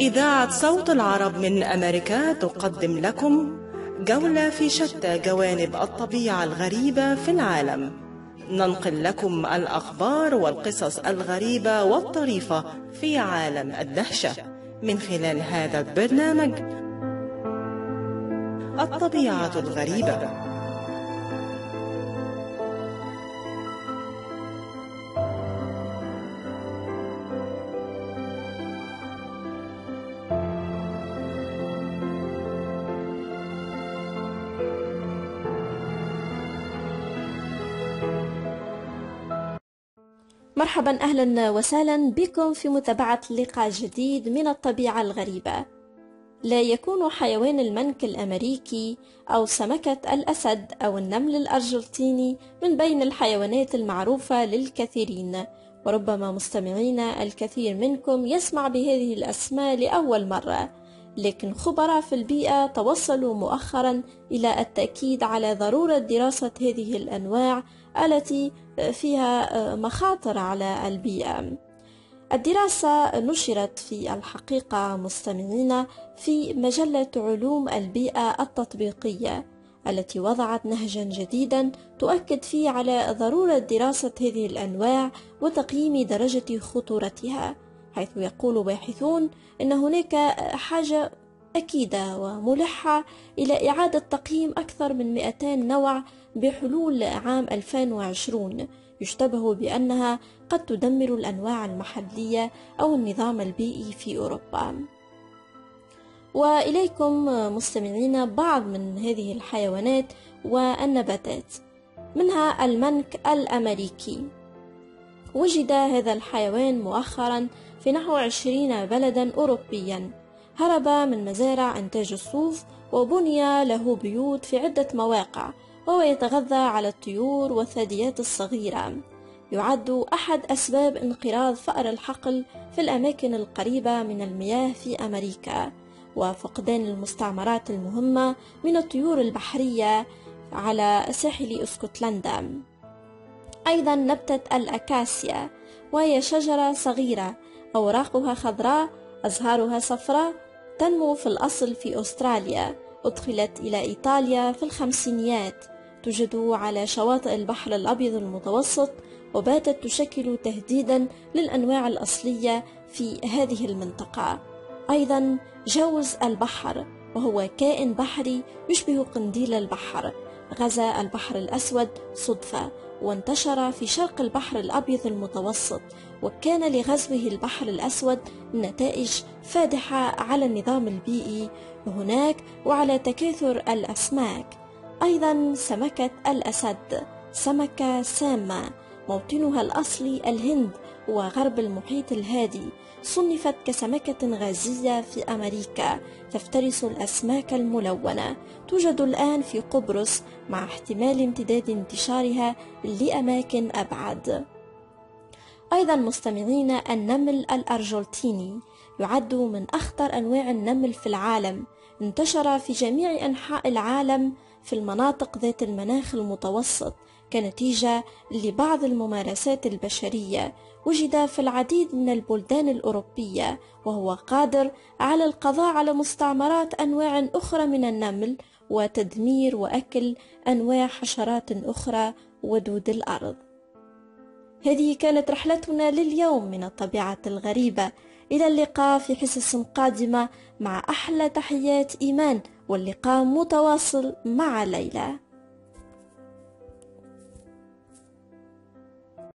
إذاعة صوت العرب من أمريكا تقدم لكم جولة في شتى جوانب الطبيعة الغريبة في العالم. ننقل لكم الأخبار والقصص الغريبة والطريفة في عالم الدهشة من خلال هذا البرنامج الطبيعة الغريبة. مرحبا أهلا وسهلا بكم في متابعة لقاء جديد من الطبيعة الغريبة. لا يكون حيوان المنك الأمريكي أو سمكة الأسد أو النمل الأرجنتيني من بين الحيوانات المعروفة للكثيرين، وربما مستمعينا الكثير منكم يسمع بهذه الأسماء لأول مرة، لكن خبراء في البيئة توصلوا مؤخرا إلى التأكيد على ضرورة دراسة هذه الأنواع التي فيها مخاطر على البيئة. الدراسة نشرت في الحقيقة مستمعينا في مجلة علوم البيئة التطبيقية التي وضعت نهجا جديدا تؤكد فيه على ضرورة دراسة هذه الأنواع وتقييم درجة خطورتها، حيث يقول باحثون أن هناك حاجة أكيدة وملحة إلى إعادة تقييم أكثر من 200 نوع بحلول عام 2020 يشتبه بأنها قد تدمر الأنواع المحلية أو النظام البيئي في أوروبا. وإليكم مستمعينا بعض من هذه الحيوانات والنباتات، منها المنك الأمريكي. وجد هذا الحيوان مؤخرا في نحو 20 بلدا أوروبيا، هرب من مزارع إنتاج الصوف وبني له بيوت في عدة مواقع، وهو يتغذى على الطيور والثدييات الصغيرة. يعد أحد أسباب انقراض فأر الحقل في الأماكن القريبة من المياه في أمريكا، وفقدان المستعمرات المهمة من الطيور البحرية على ساحل اسكتلندا. أيضا نبتة الأكاسيا، وهي شجرة صغيرة أوراقها خضراء أزهارها صفراء، تنمو في الأصل في أستراليا، أدخلت إلى إيطاليا في 1950، توجد على شواطئ البحر الأبيض المتوسط، وباتت تشكل تهديدا للأنواع الأصلية في هذه المنطقة. أيضا جوز البحر، وهو كائن بحري يشبه قنديل البحر، غزا البحر الأسود صدفة وانتشر في شرق البحر الأبيض المتوسط، وكان لغزوه البحر الأسود نتائج فادحة على النظام البيئي هناك وعلى تكاثر الأسماك. أيضا سمكة الأسد، سمكة سامة موطنها الأصلي الهند وغرب المحيط الهادي، صنفت كسمكة غازية في أمريكا، تفترس الأسماك الملونة، توجد الآن في قبرص مع احتمال امتداد انتشارها لأماكن أبعد. أيضا مستمعين النمل الأرجنتيني، يعد من أخطر أنواع النمل في العالم، انتشر في جميع أنحاء العالم في المناطق ذات المناخ المتوسط كنتيجة لبعض الممارسات البشرية. وجد في العديد من البلدان الأوروبية، وهو قادر على القضاء على مستعمرات أنواع أخرى من النمل وتدمير وأكل أنواع حشرات أخرى ودود الأرض. هذه كانت رحلتنا لليوم من الطبيعة الغريبة، إلى اللقاء في حصص قادمة مع أحلى تحيات إيمان، واللقاء متواصل مع ليلى.